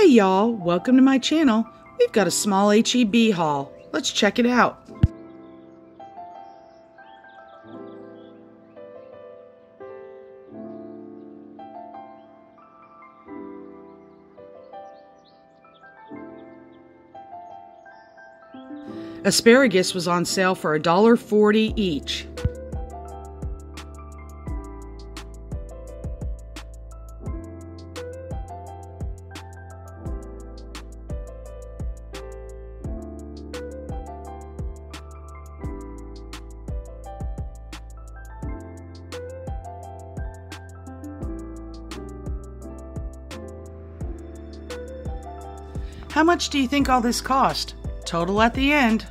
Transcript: Hey y'all, welcome to my channel. We've got a small H-E-B haul. Let's check it out. Asparagus was on sale for $1.40 each. How much do you think all this cost? Total at the end.